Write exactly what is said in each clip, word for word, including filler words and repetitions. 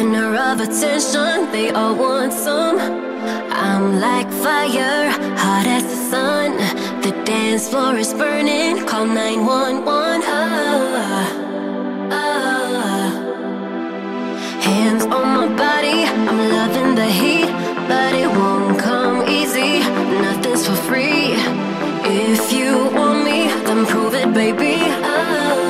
center of attention, they all want some. I'm like fire, hot as the sun. The dance floor is burning, call nine one one. Oh, oh. Hands on my body, I'm loving the heat, but it won't come easy, nothing's for free. If you want me, then prove it, baby. Oh, oh.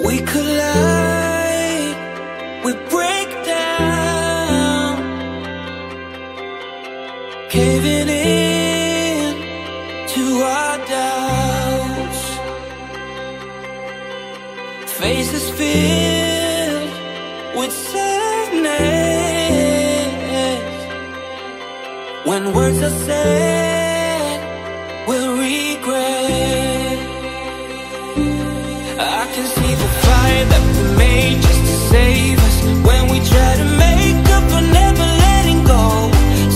We collide, we break down, caving in to our doubts. Faces filled with sadness. When words are said, we'll regret. I can see the fire that we made just to save us. When we try to make up for never letting go,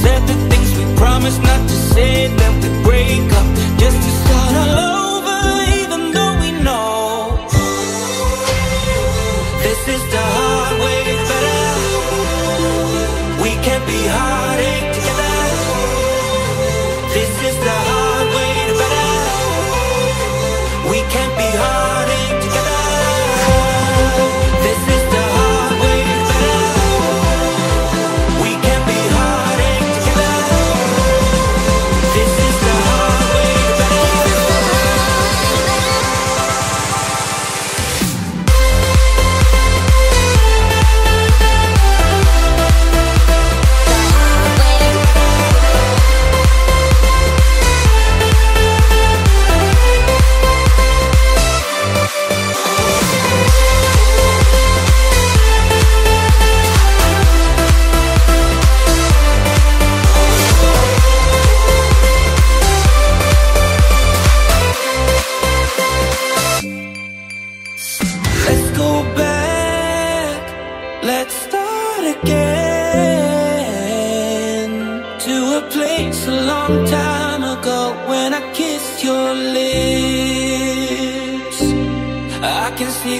said the things we promised not to say, then we break up just to start all over, even though we know this is the hard way better. We can't be heartache together. This is the hard way better. We can't be heartache.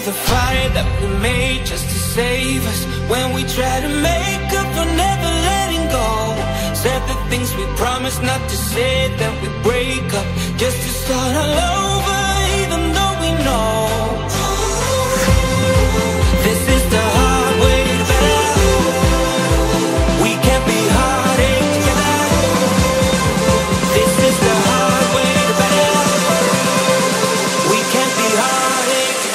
The fire that we made just to save us. When we try to make up for never letting go, said the things we promised not to say, that we break up just to start all over, even though we know this is the hard way better. We can't be heartache together. This is the hard way better. We can't be heartache together.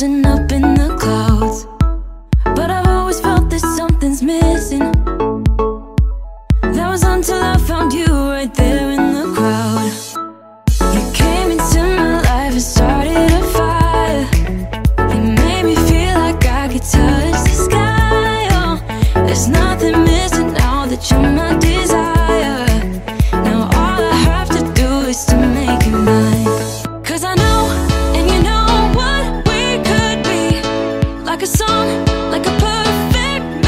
rising up in the clouds, but I've always felt that something's missing. That was until I found you right there in the crowd. You came into my life and started a fire. You made me feel like I could touch the sky. Oh, there's nothing missing now that you're my desire. Now all I have to do is to make you mine. Cause I know, and you know what we could be. Like a song, like a perfect melody.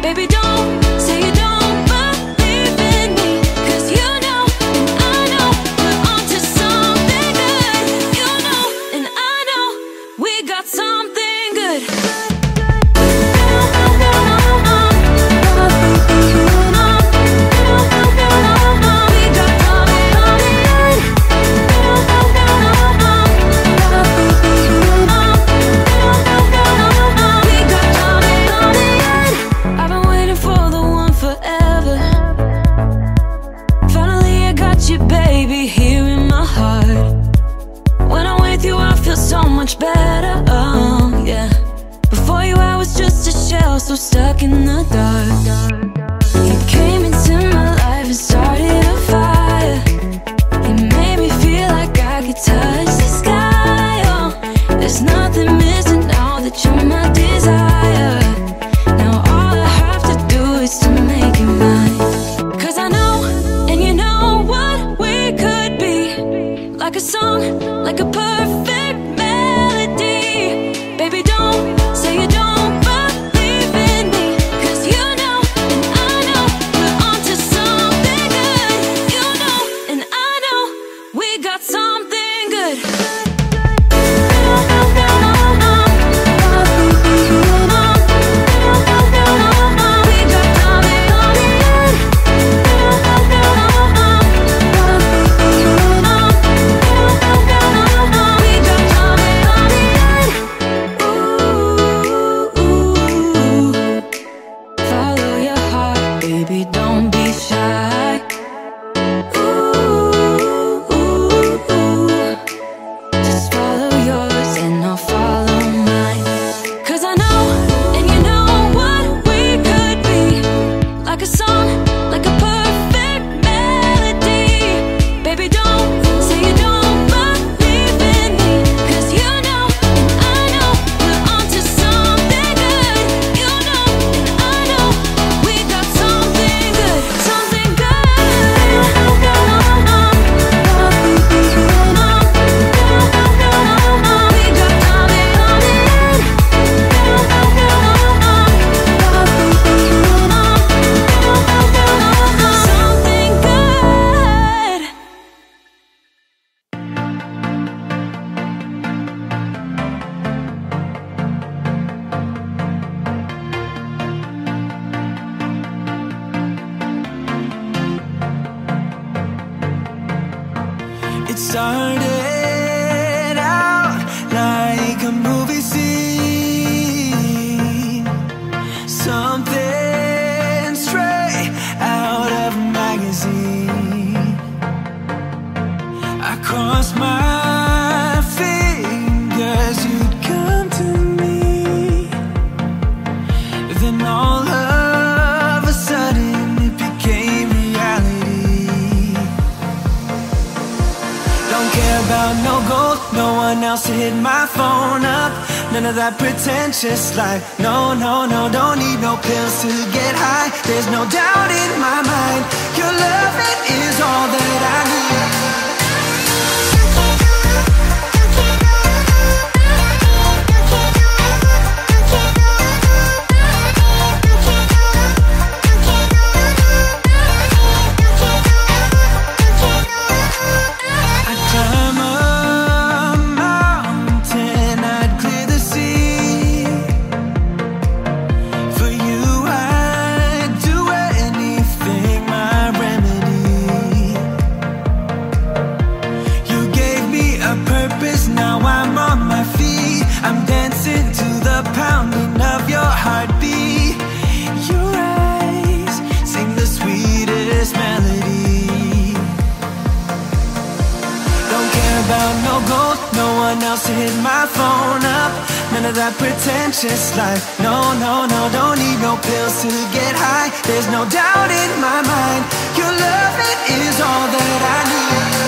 Baby, don't say you don't believe in me, cause you know, and I know, we're onto something good. You know, and I know, we got something good. I've been waiting for the one forever. Finally I got you, baby, here in my heart. When I'm with you I feel so much better, oh yeah. Before you I was just a shell, so stuck in the dark. You came into my life and started a fire. You made me feel like I could touch the sky, oh. There's nothing missing now that you're my desire. Now all I have to do is to make you mine. Cause I know, and you know what we could be. Like a song, like a perfect melody. Baby, don't say you don't believe in me, cause you know, and I know, we're onto something good. You know, and I know, we got something good. Ooh, follow your heart, baby, don't be shy. Ooh, ooh, ooh. Just follow yours and I'll follow mine. Cause I know, and you know what we could be. Like a song, like a perfect melody. Baby, don't say you don't believe in me, cause you know, and I know, we're onto something good. You know, and I know, we got something good. Something good. Something good. It started out like a movie scene, something straight out of a magazine. I crossed my fingers you'd come to me, then all of a sudden it became reality. Don't care about no gold, no one else to hit my phone up. None of that pretentious life. No, no, no, don't need no pills to get high. There's no doubt in my mind. Your love, it is all that I need. I'd climb a mountain, I'd clear the sea. For you, I'd do anything, my remedy. Don't care about no gold, no one else to hit my phone up. None of that pretentious life. No, no, no, don't need no pills to get high. There's no doubt in my mind, your love, it is all that I need.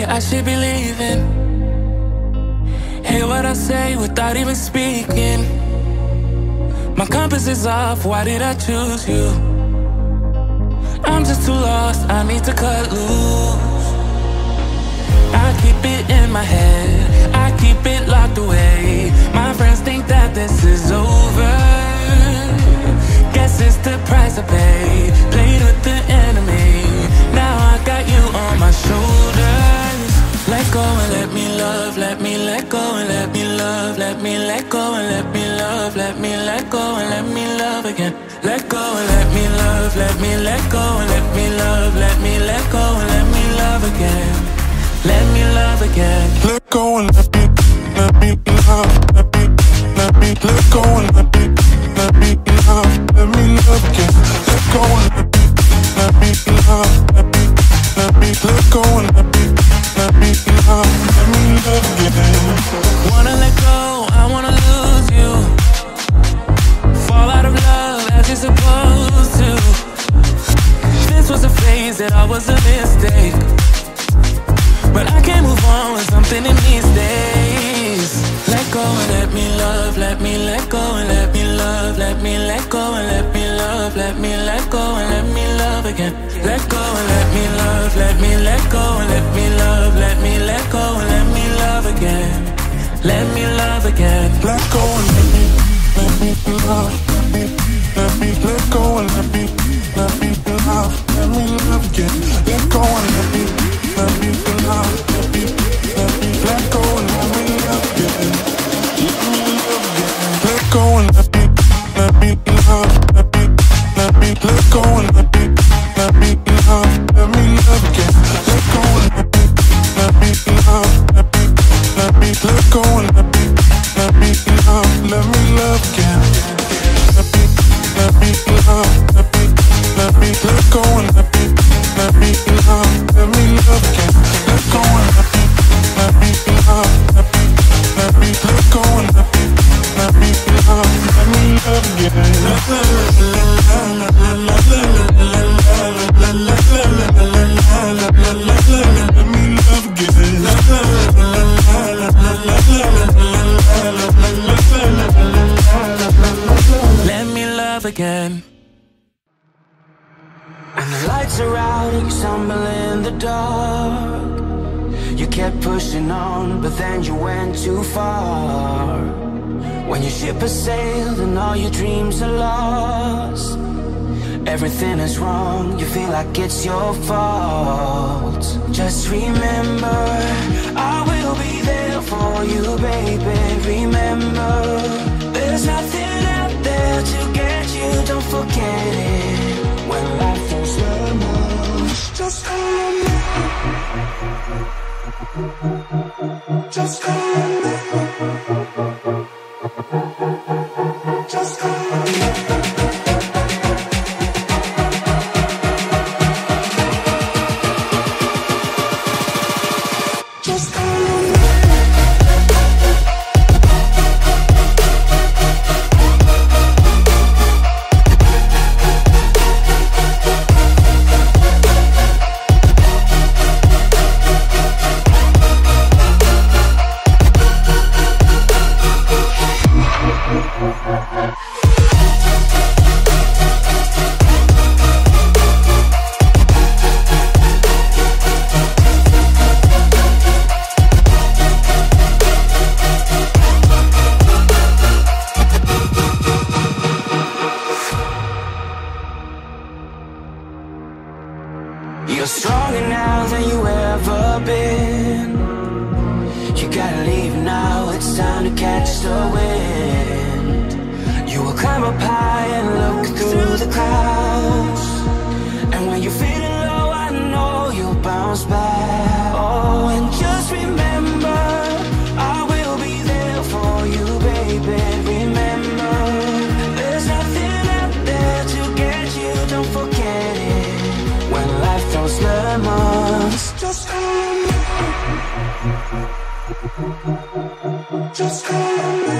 me, I should be leaving. Hear what I say without even speaking. My compass is off, why did I choose you? I'm just too lost, I need to cut loose. I keep it in my head, I keep it locked away. My friends think that this is over. Guess it's the price I pay. Played with the enemy, now I got you on my shoulders. Let go and let me love, let me let go and let me love. Let me let go and let me love, let me let go and let me love again. Let go and let me love, let me let go and let me love. Let me let go and let me love again. Let me love again. Let go and let me, let me love, let me, let me let go and let me, let me love, let me love again. Let go and let me, let me love, let me, let me let go and let me, let me love, let me love again. Wanna let go, I wanna lose you. Fall out of love as you're supposed to. This was a phase that I was a mistake, but I can't move on with something in these days. Let go and let me love, let me let go and let me love. Let me let go and let me love, let me let go and let me love again. Let go and let me love, let me let go and let me love. Let me let go and let me love again. Let me love again. Let go and let me, let me love. Let me let go and let me, let me love. Let me love again. Let go and let me, let me love. Let me let go and let me love again. Let me love again. Let go and let me, let me love. Let me let me let go and let me, let me love. Let me love again. Let go and let me, let me love. Let me let me let go and let me, let me love. Let me love again. Let me let me love. Let me let me let go and let me, let me love. Let me love again. Let go and let me, let me love. Let me let me let go and let me, let me love. Let me love again. Let me love again. Let me love again. The lights are out and you stumble in the dark. You kept pushing on, but then you went too far. When your ship has sailed and all your dreams are lost, everything is wrong, you feel like it's your fault. Just remember, I will be there for you, baby. Remember, there's nothing out there to get you, don't forget it. When life feels the most, just call on me. Just call on me. Just call on me. Just call on me. Just call me.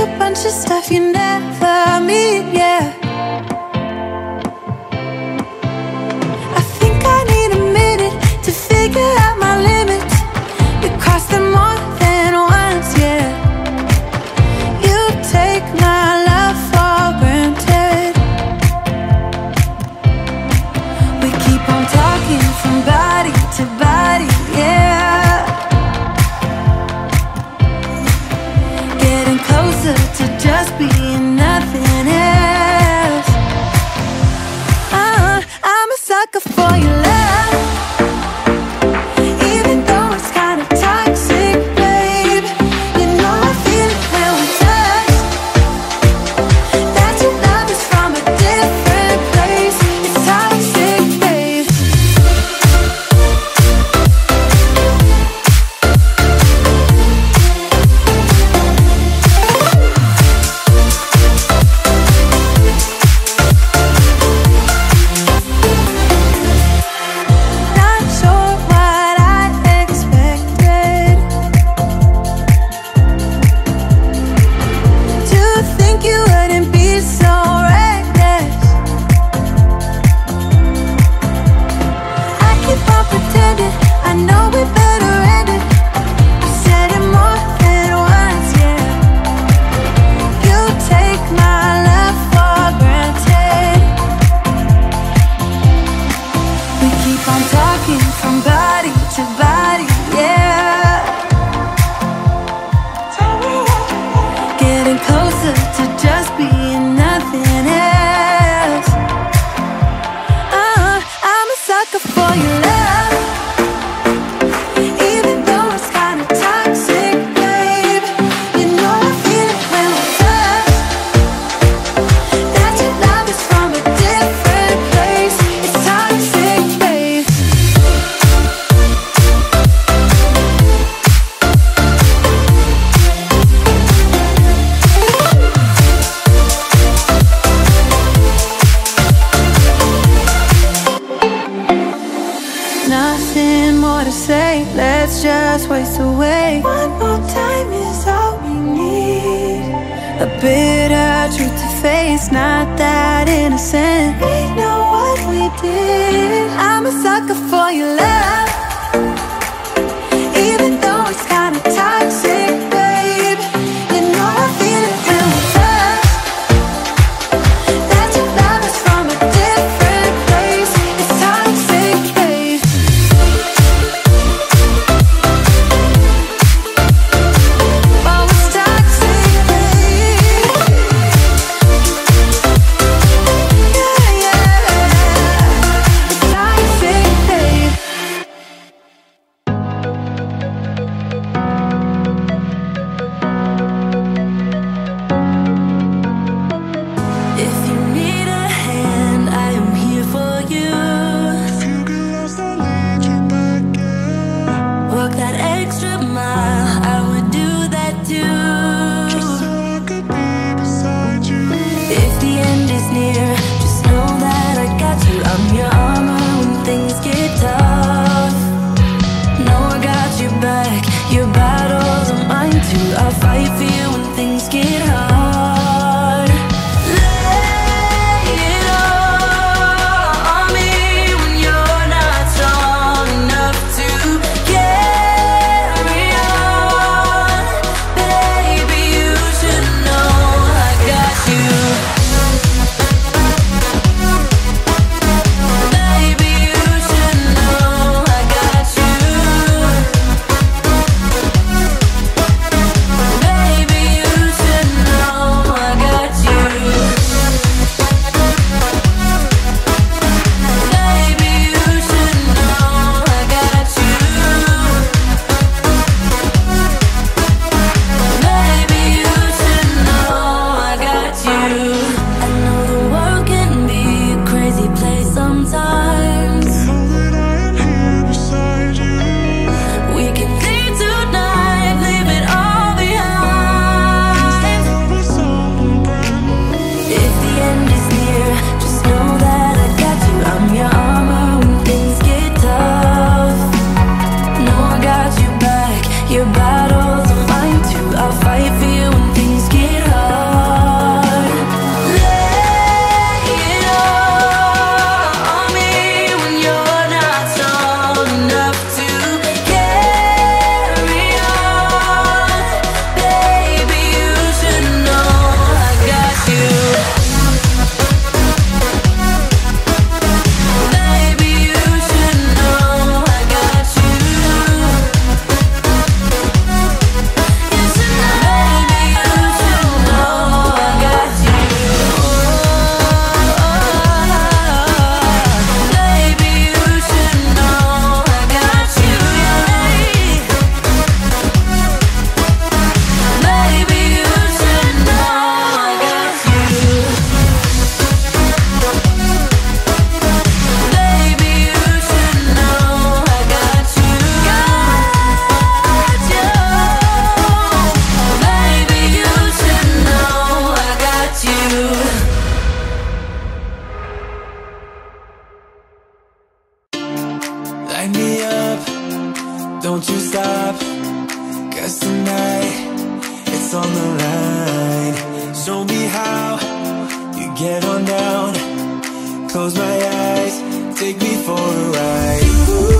a bunch of stuff you never meet, yeah. I think I need a minute to figure out my limits. You cross them more than once, yeah. You take my love for granted. We keep on talking from body to body, yeah. To just being nothing else. uh, I'm a sucker for your love, even though it's kind of toxic, babe. You know I feel it when we touch, that your love is from a different place. It's toxic, babe. Nothing more to say, let's just waste away. One more time is all we need. A bitter truth to face, not that innocent. We know what we did. I'm a sucker for your love, even though it's kind of toxic, babe. You know I feel it when we touch, that your love is from a different place. It's toxic, babe. life on the line. Show me how you get on down. Close my eyes, take me for a ride. Ooh.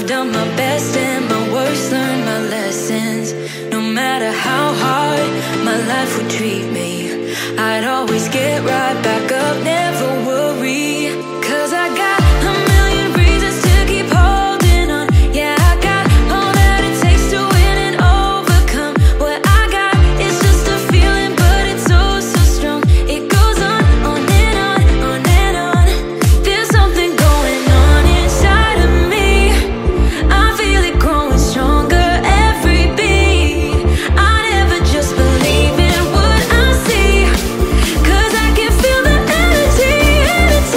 I've done my best and my worst, learned my lessons. No matter how hard my life would treat me, I'd always get right back up, never worry. Cause I got a million reasons to keep holding on. Yeah, I got all that it takes to win and overcome. What I got is just a feeling, but it's so, so strong. It goes on, on and on, on and on. There's something going on inside of me. I feel it growing stronger every beat. I never just believe in what I see, cause I can feel the energy, energy. Cause I can feel the energy, energy.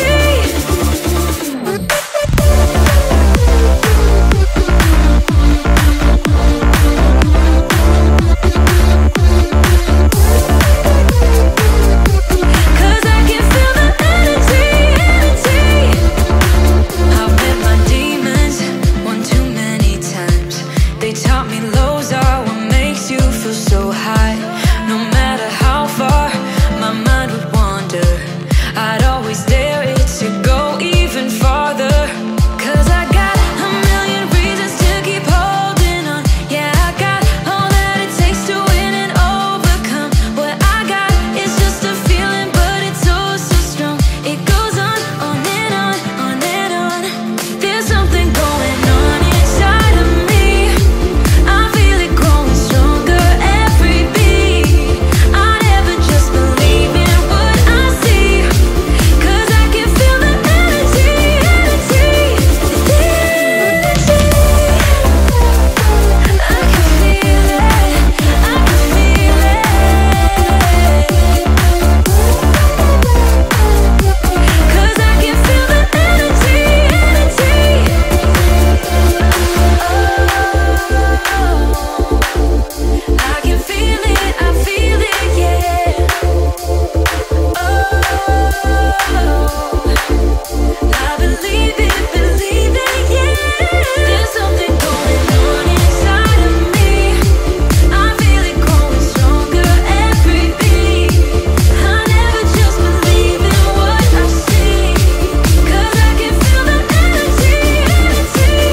I've met my demons one too many times. They taught me lows are what makes you feel so high. No matter how far my mind would wander, I'd always dare it to go even farther. Cause I got a million reasons to keep holding on. Yeah, I got all that it takes to win and overcome. What I got is just a feeling, but it's so, so strong. It goes on, on and on, on and on. There's something going on inside of me. I feel it growing stronger every beat. I never just believe in what I see, cause I can feel the energy, energy, energy. I can feel it, I can feel it, cause I can feel the energy, energy. I can feel it, I feel it, yeah. Oh, I believe it, believe it, yeah. There's something going on inside of me. I feel it growing stronger every beat. I never just believe in what I see, cause I can feel the energy, energy. I can feel it, I feel it, oh, cause I can feel the energy, energy.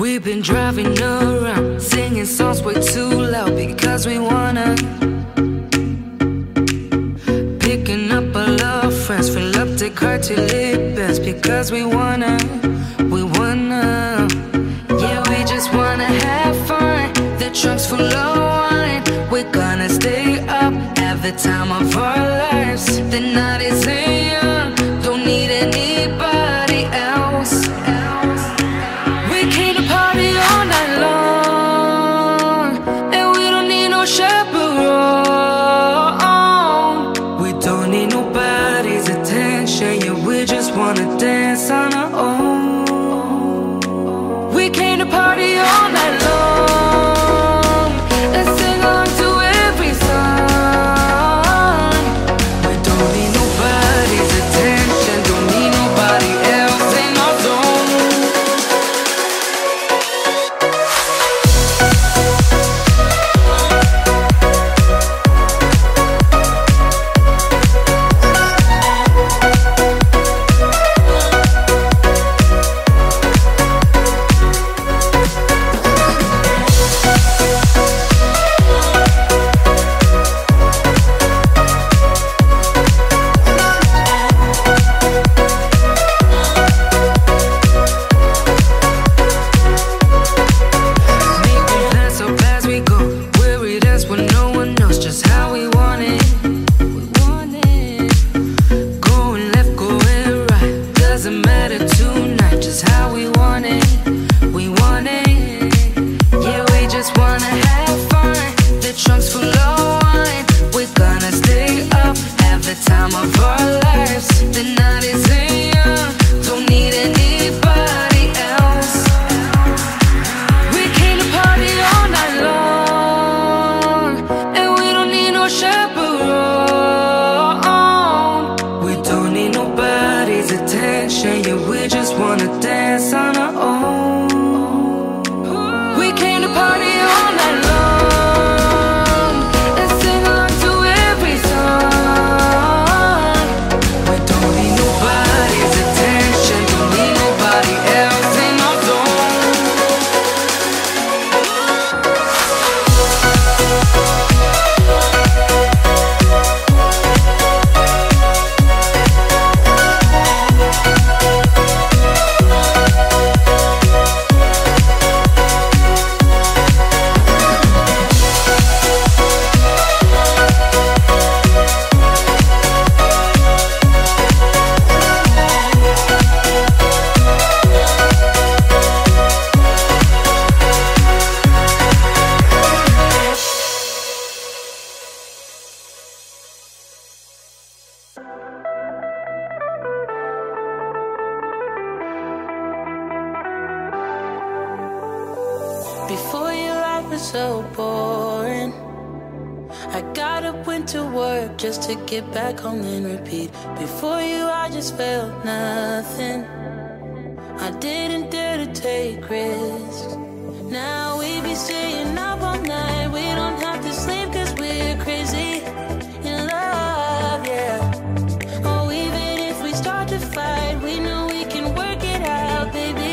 We've been driving around, singing songs way too loud because we wanna. Picking up our love friends, fill up the car till it bends because we wanna, we wanna. Yeah, we just wanna have fun. The trunk's full of wine. We're gonna stay up, have the time of our lives. The night is young, don't need anybody else. We came to party all night long, and we don't need no chaperone. We don't need nobody's attention, yeah, we just wanna dance on our own. We came to party all night long, and sing along to every song. We don't need nobody share, yeah, we just wanna dance on our own. We came to party all night long. Before you, life was so boring. I got up, went to work just to get back home and repeat. Before you, I just felt nothing. I didn't dare to take risks. Now we be staying up all night. We don't have to sleep cause we're crazy in love, yeah. Oh, even if we start to fight, we know we can work it out, baby.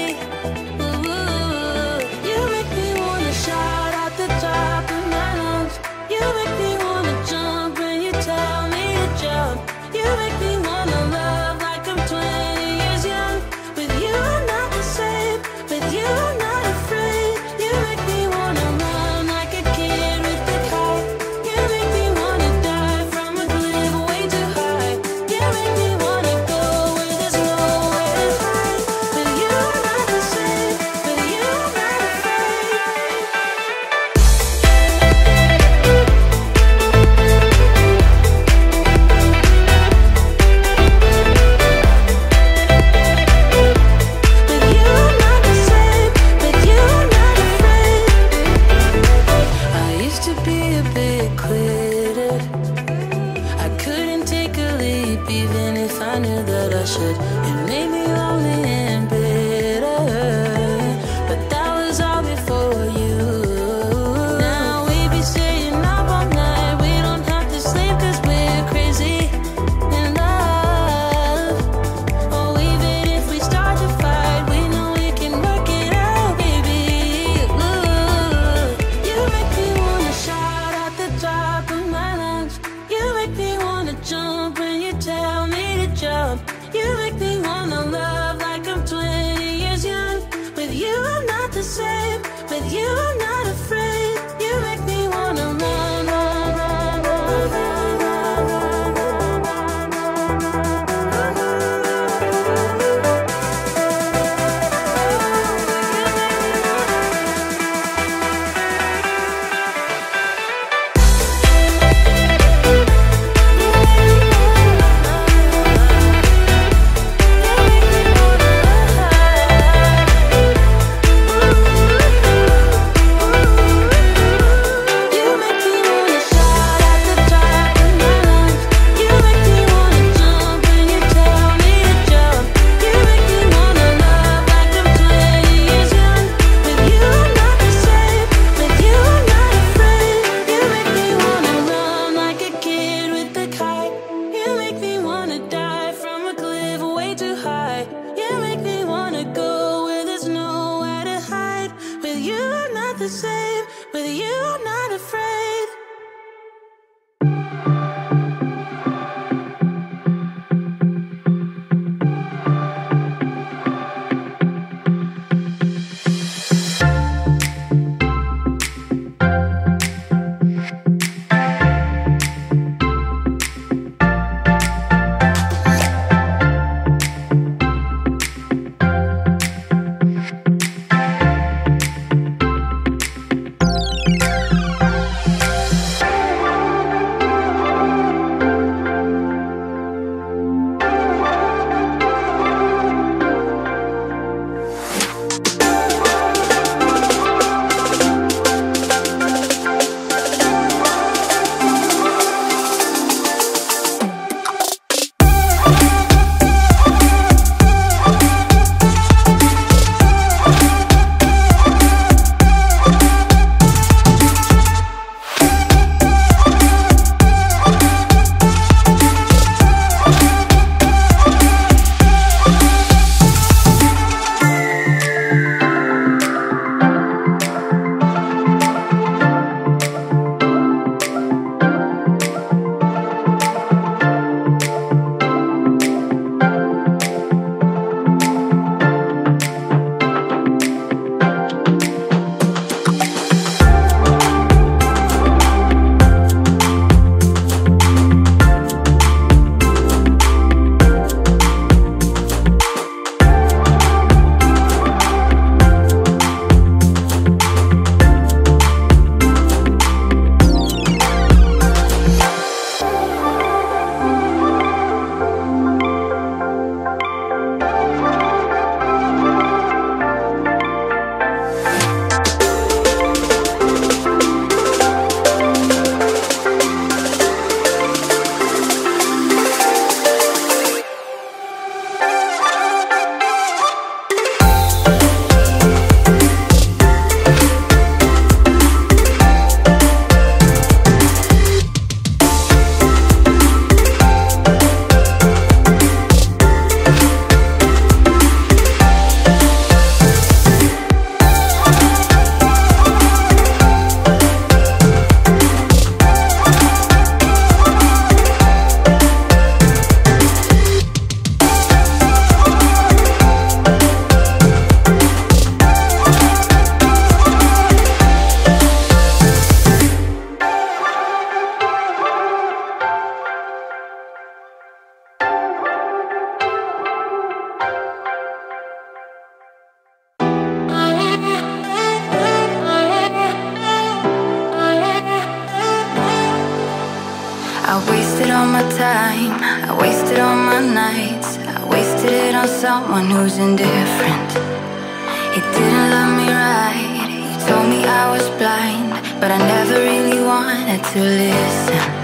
nights I wasted it on someone who's indifferent. He didn't love me right, he told me I was blind, but I never really wanted to listen.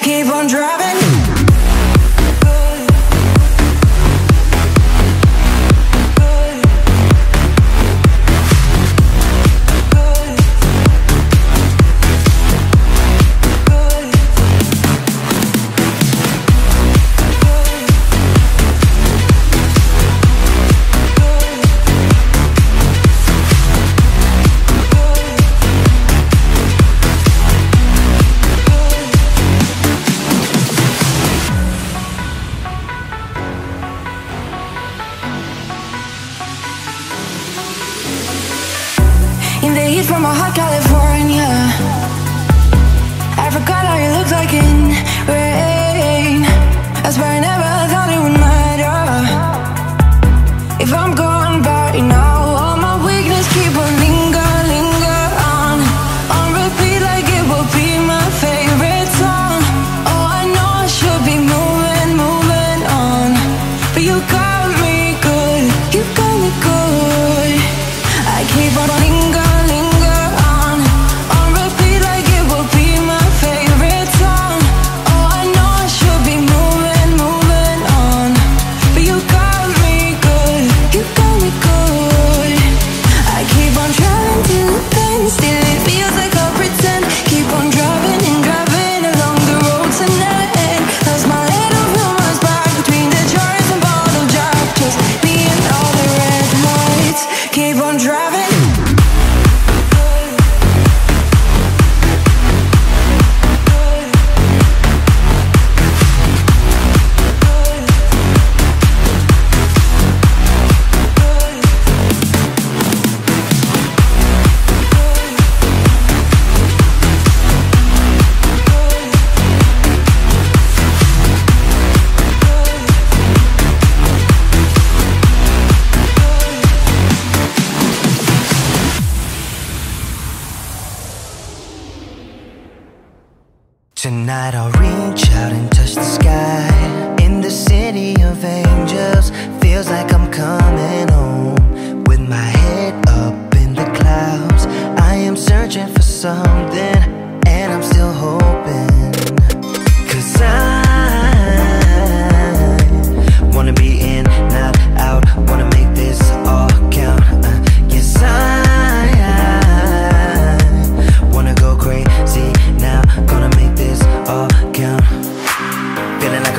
Keep on linger, linger on.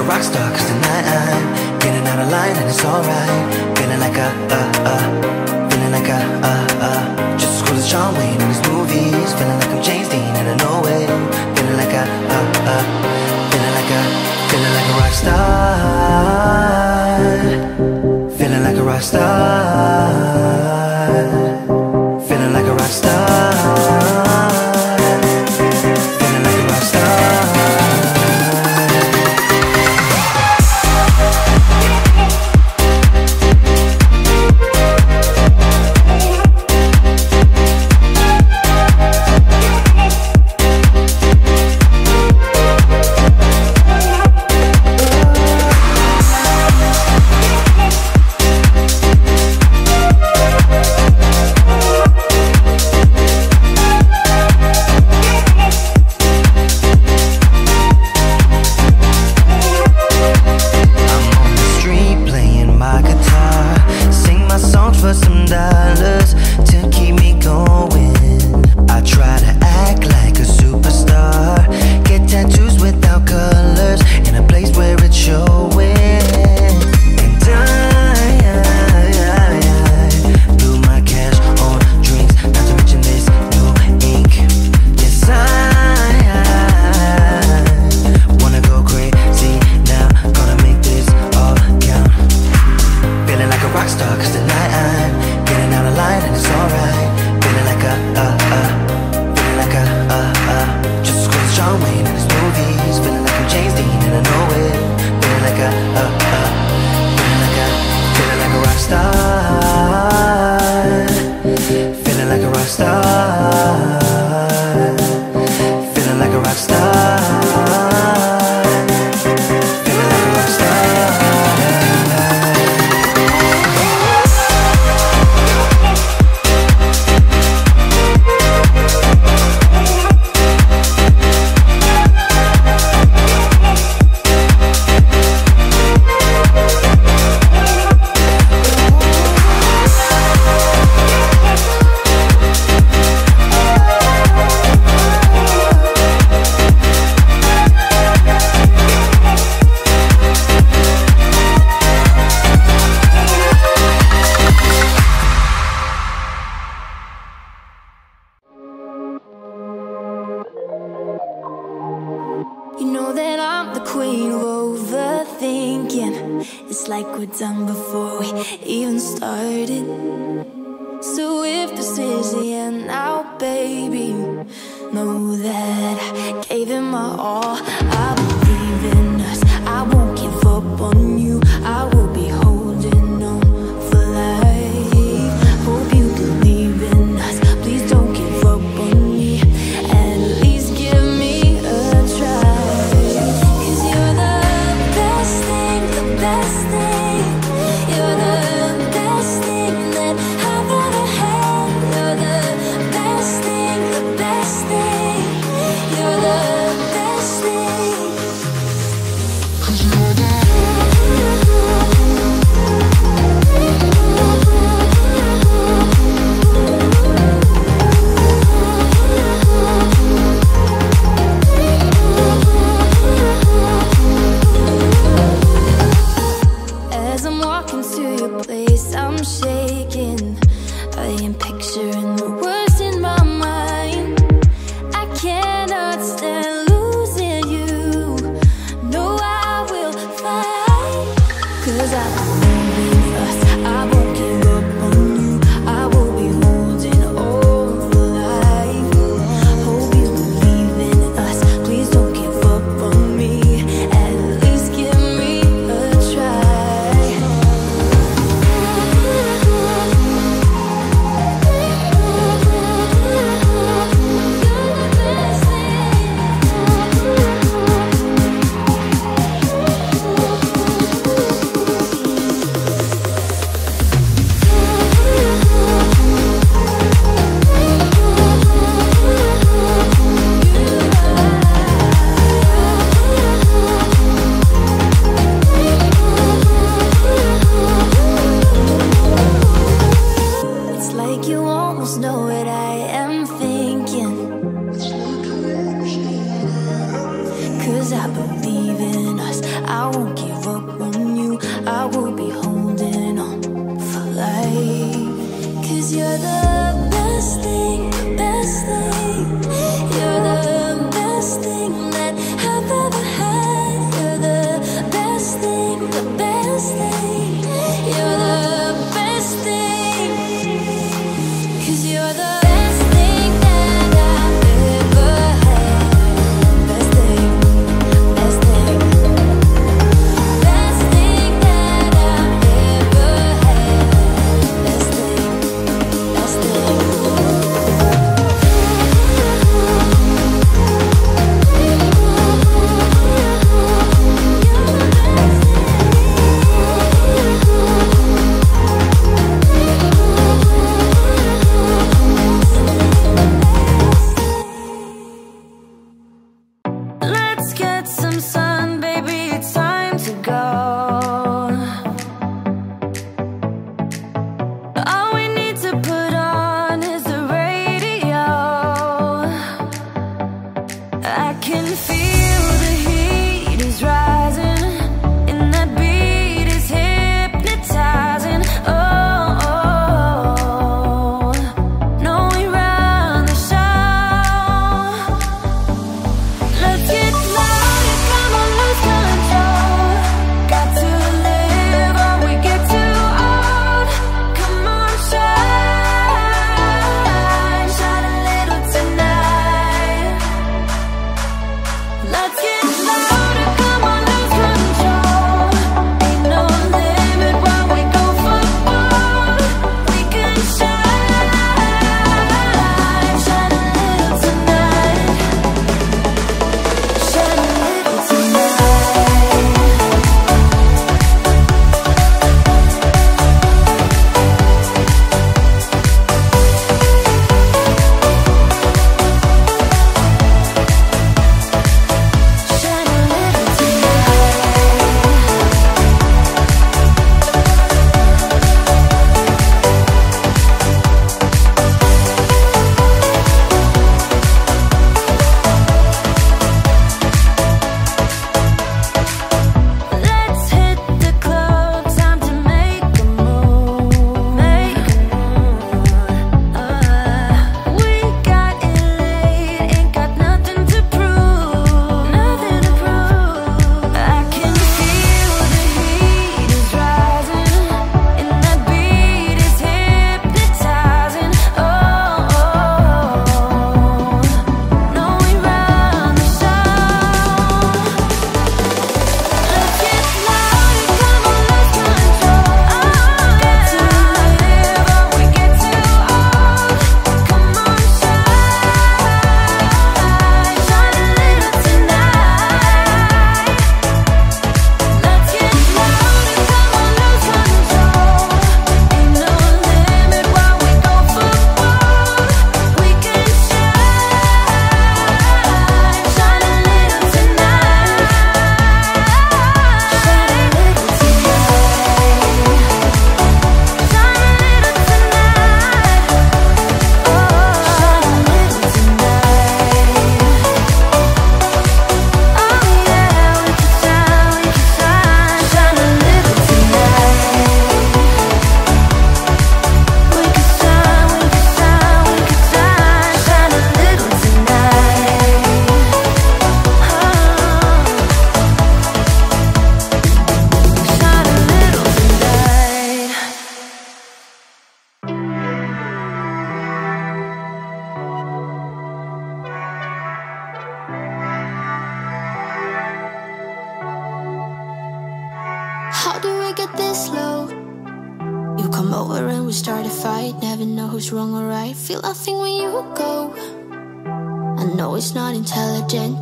rock star, cause tonight I'm getting out of line and it's alright. Feeling like a, uh, uh, feeling like a, uh, uh just as cool as John Wayne in his movies. Feeling like I'm James Dean and I know it. Feeling like a, uh, uh, feeling like a, feeling like a rock star. Feeling like a rock star. Feeling like a rock star. I won't give up on you. I will be holding on for life. 'Cause you're the best thing, best thing. You're the best thing that I've ever had. You're the best thing, the best thing. You're the best thing. 'Cause you're the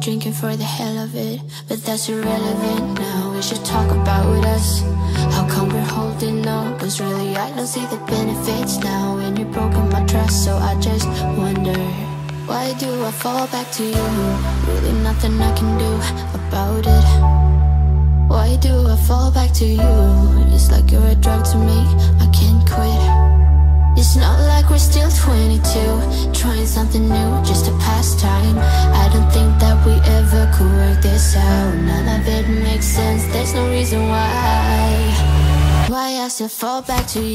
drinking for the hell of it, but that's irrelevant now. We should talk about with us. How come we're holding on? 'Cause really I don't see the benefits now. And you've broken my trust, so I just wonder, why do I fall back to you? Really nothing I can do about it. Why do I fall back to you? It's like you're a drug to me, I can't quit. It's not like we're still twenty-two, trying something new just to pass time. I don't think that we ever could work this out. None of it makes sense, there's no reason why Why I still fall back to you.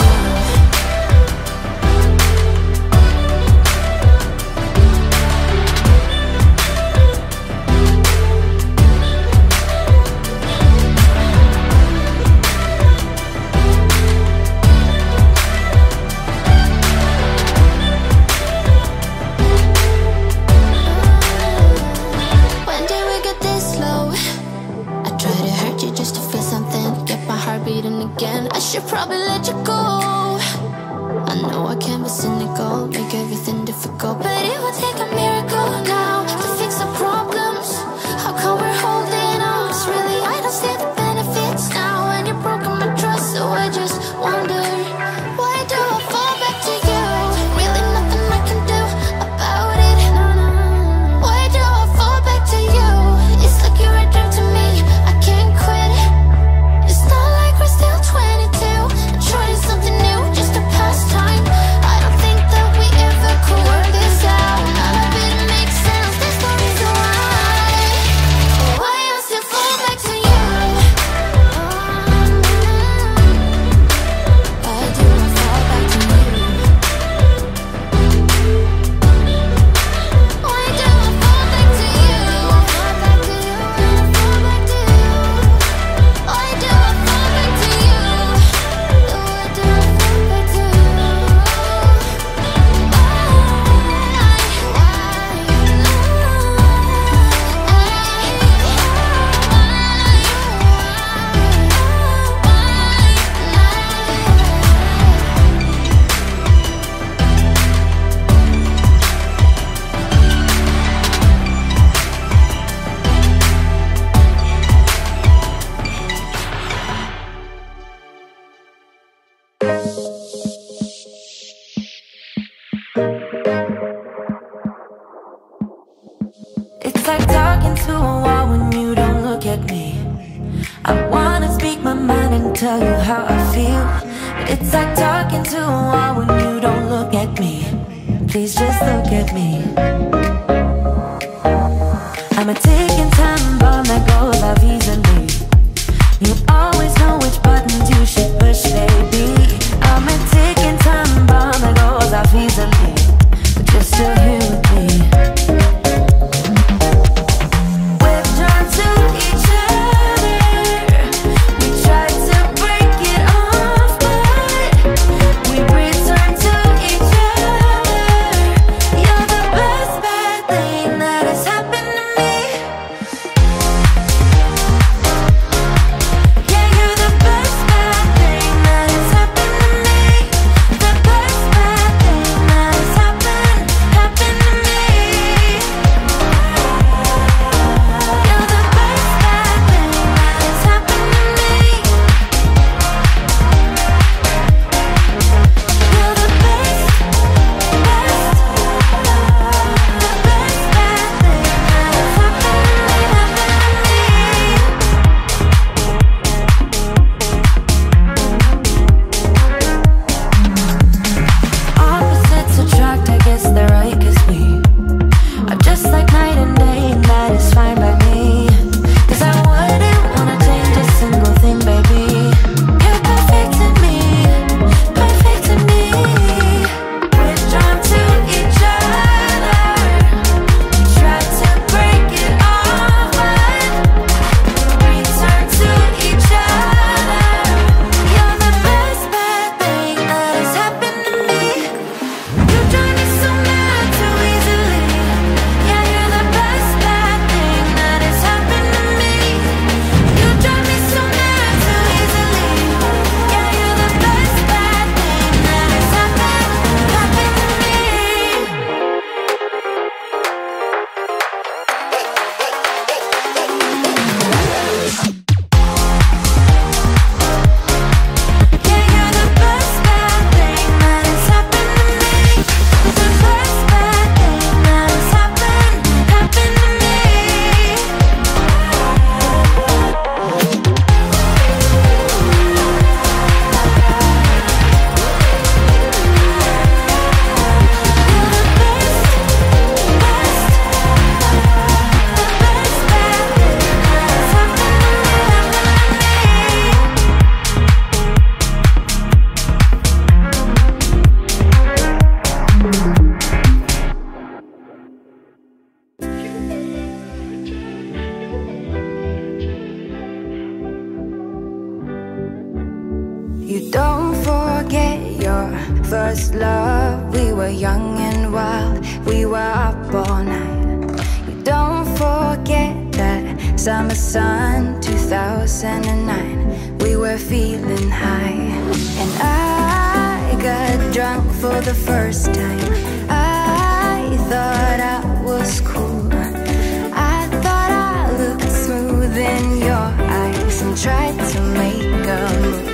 Should probably let you go. I know I can be cynical, make everything difficult, but it would take a miracle now to fix our problems. How come we're holding on? It's really, I don't see the benefits now, and you've broken my trust, so I just wonder, why do I fall back to you? Really nothing I can do about it. Why do I fall back to you? It's like you're a drug to me, I can't quit. It's not like we're still twins, trying something new just to pass time. I don't think that we ever could work this out. None of it makes sense, there's no reason why Why I still fall back to you. Why do I fall back to you? Why do I fall back to you? Why do I fall back to you? Tell you how I feel. It's like talking to a wall when you don't look at me. Please just look at me. I'm a ticking time bomb that goes off easily. You always know which buttons you should push, baby. I'm a ticking time bomb that goes off easily, but you're still here with me. We're drawn to each other. We try to me. You don't forget your first love. We were young and wild, we were up all night. You don't forget that summer sun, two thousand nine. We were feeling high, and I got drunk for the first time. I thought I was cool, I thought I looked smooth in your eyes, and tried to make a move.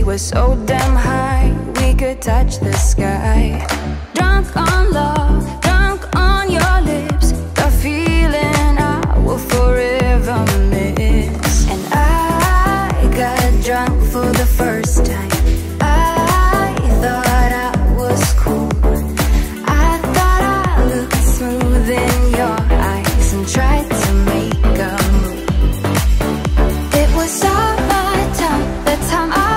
We were so damn high, we could touch the sky. Drunk on love, drunk on your lips, the feeling I will forever miss. And I got drunk for the first time. I thought I was cool, I thought I looked smooth in your eyes, and tried to make a move. It was all my time, the time I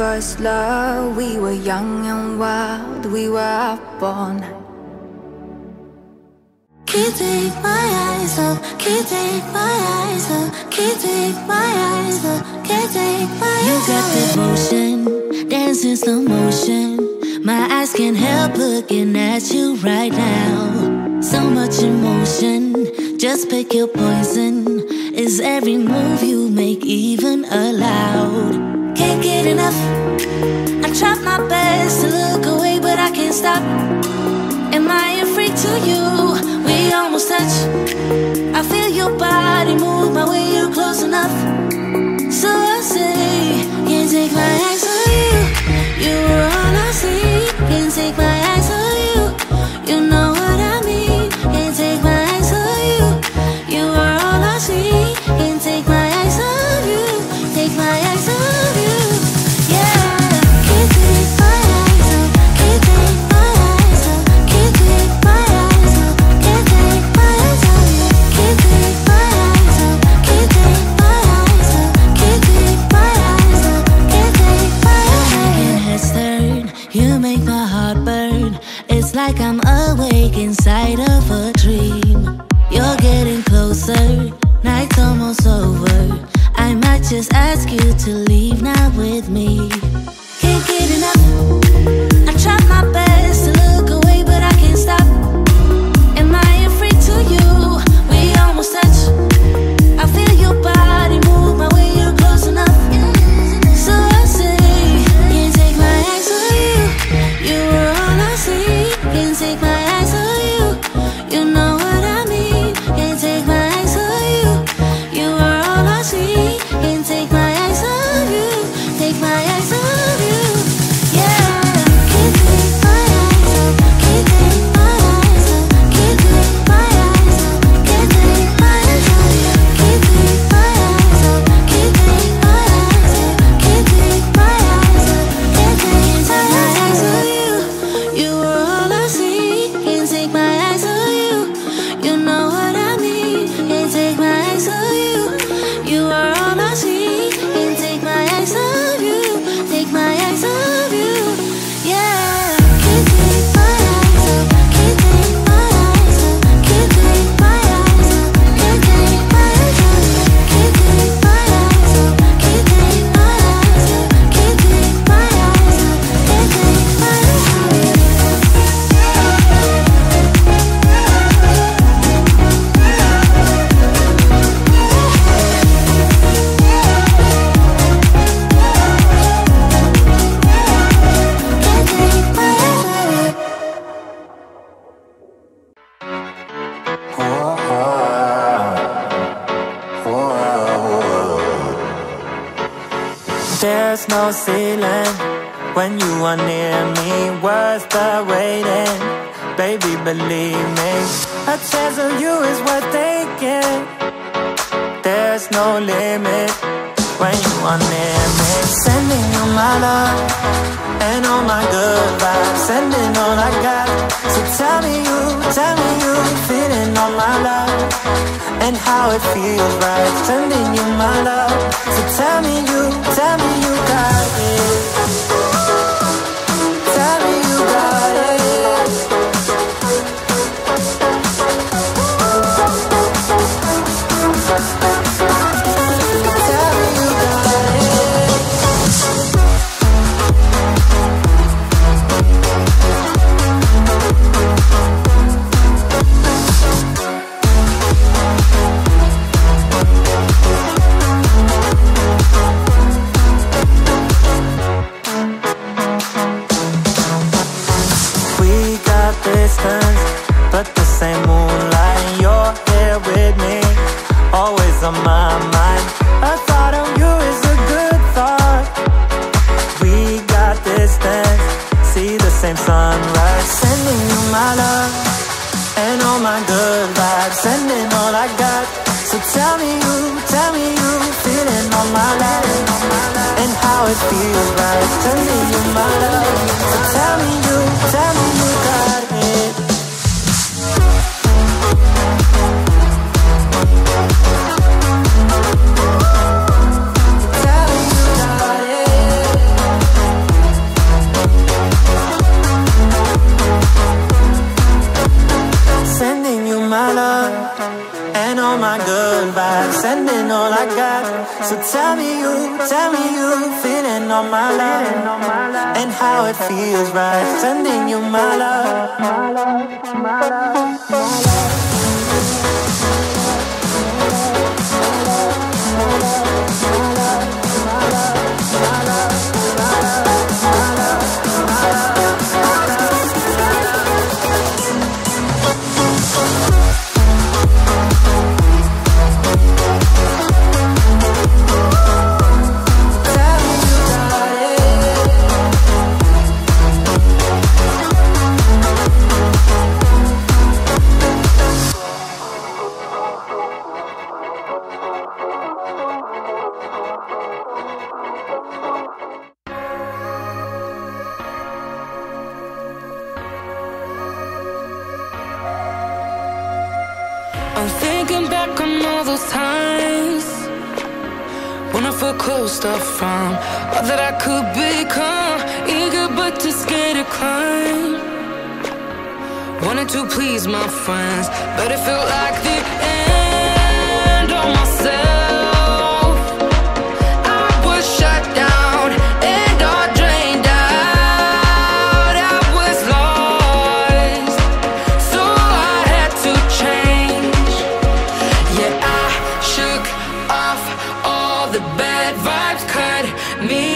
first love. We were young and wild, we were up all night. Can't take my eyes off, can't take my eyes off, can't take my eyes off, can't take my eyes off. You got that motion, dancing slow motion. My eyes can't help looking at you right now. So much emotion, just pick your poison. Is every move you make even allowed? Can't get enough. I try my best to look away, but I can't stop. Am I a freak to you? We almost touch. I feel your body move my way, you're close enough. So I say, can't take my eyes off you. You were all I see. Can't take my eyes off you. You know what I mean. Can't take my eyes off you. You were all I see. Can't take my eyes off you. Take my eyes off you. Like I'm awake inside of a dream. You're getting closer, night's almost over. I might just ask you to leave now with me. Can't get enough. I try my best to look away, but I can't stop. Am I a freak to you? We almost touch. I feel your body move my way, you're close enough. So I say, can't take my eyes off you. You were all I see. Can't take my eyes off you. You know there's no ceiling. When you are near me, worth the waiting. Baby, believe me, a chance of you is worth taking. There's no limit when you are near me. Sending you my love and all my good vibes, sending all I got. So tell me you, tell me you, feeling all my love and how it feels right. Sending you my love, so tell me you, tell me you got it. Tell me you got it. Tell me you got it. But the same moonlight, you're here with me, always on my mind. A thought of you is a good thought. We got distance, see the same sunrise. Sending you my love and all my good vibes, sending all I got. So tell me you, tell me you, feeling all my life and how it feels right. Sending you my love, so tell me you, tell me you got it. Sending all I got. So tell me you, tell me you, feeling all my love and how it feels right. Sending you my love, my love, my love, my love, my love. I'm thinking back on all those times when I felt closed off from all that I could become. Eager but too scared to climb. Wanted to please my friends, but it felt like the end on myself. I was shut down and all drained out. I was lost, so I had to change. Me.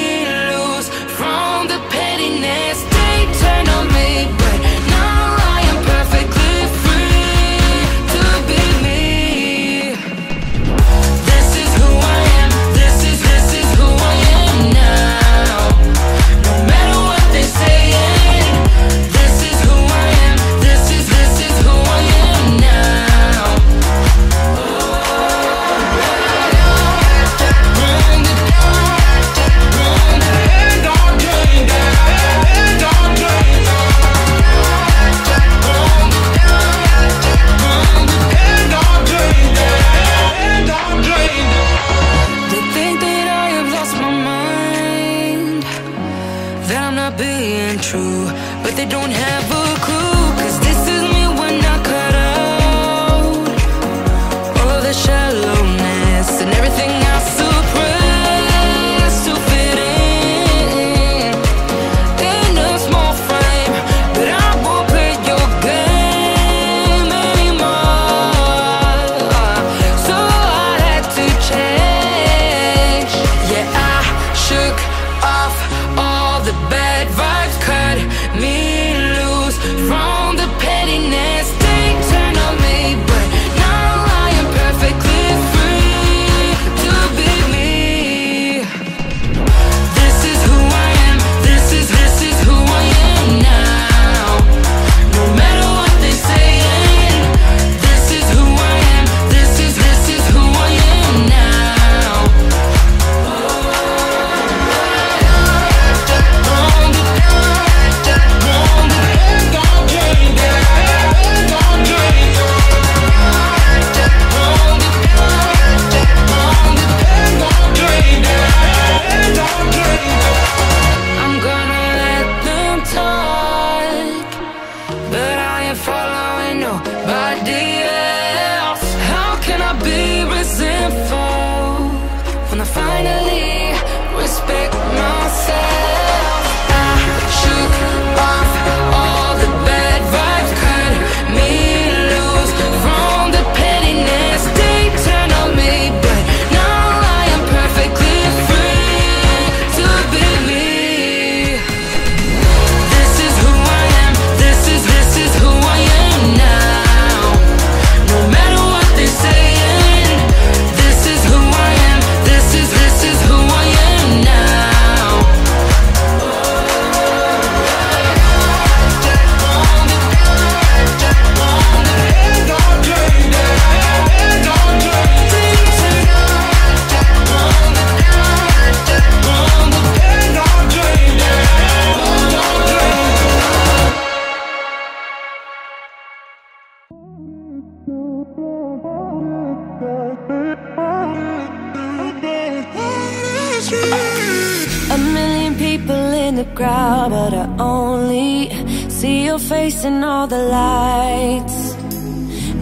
A million people in the crowd, but I only see your face in all the lights.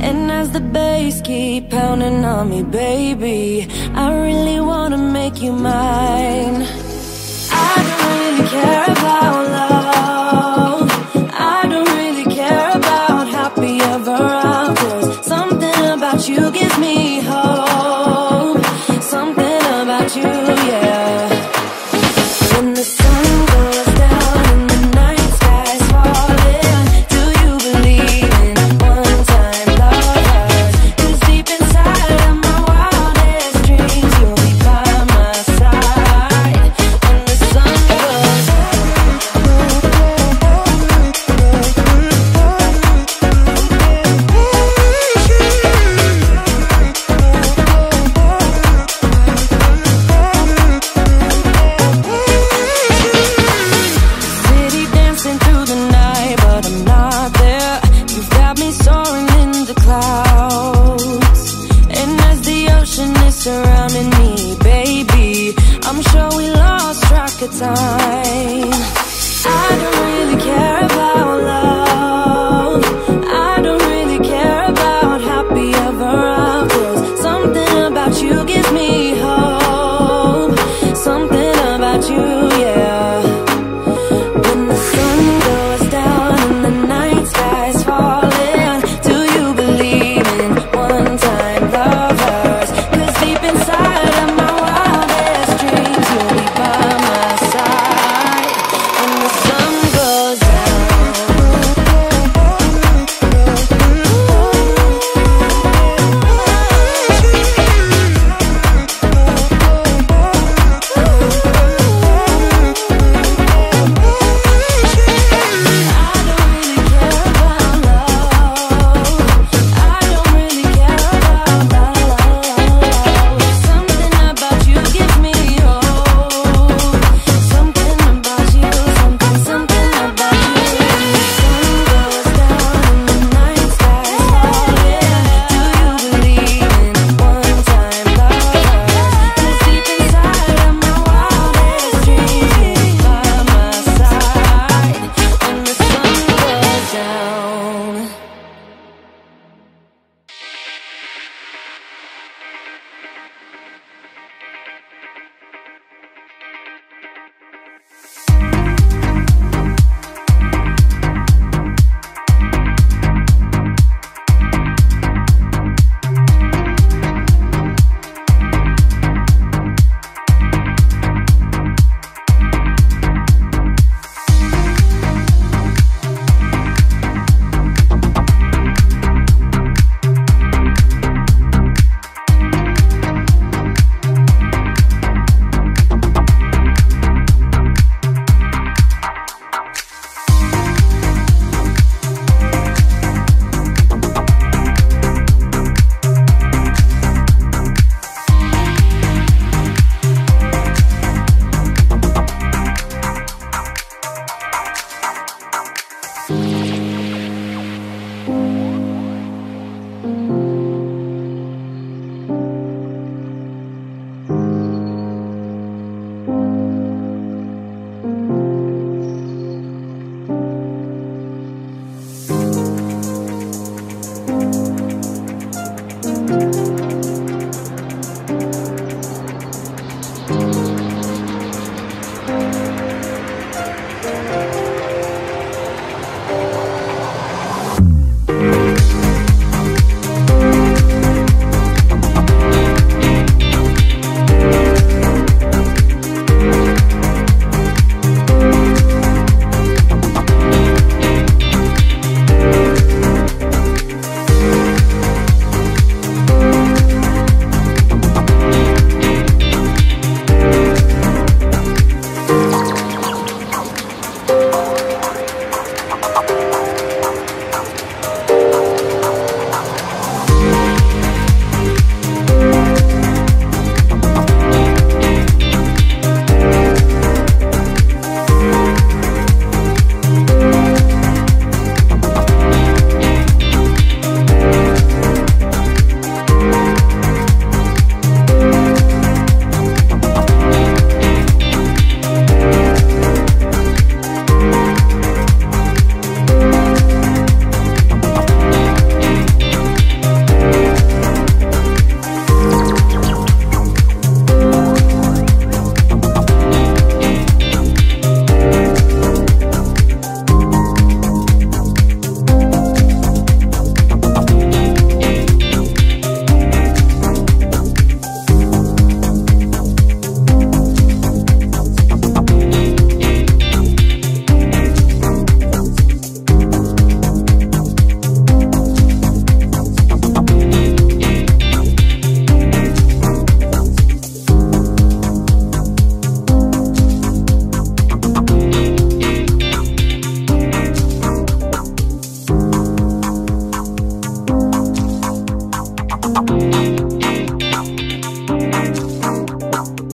And as the bass keep pounding on me, baby, I really wanna make you mine. I don't really care about love, I don't really care about happy ever after. Something about you gives me hope, something about you, yeah. When the sun goes down and the night sky's falling, do you believe in one-time lovers? 'Cause deep inside of my wildest dreams, you'll be by my side. When the sun goes down.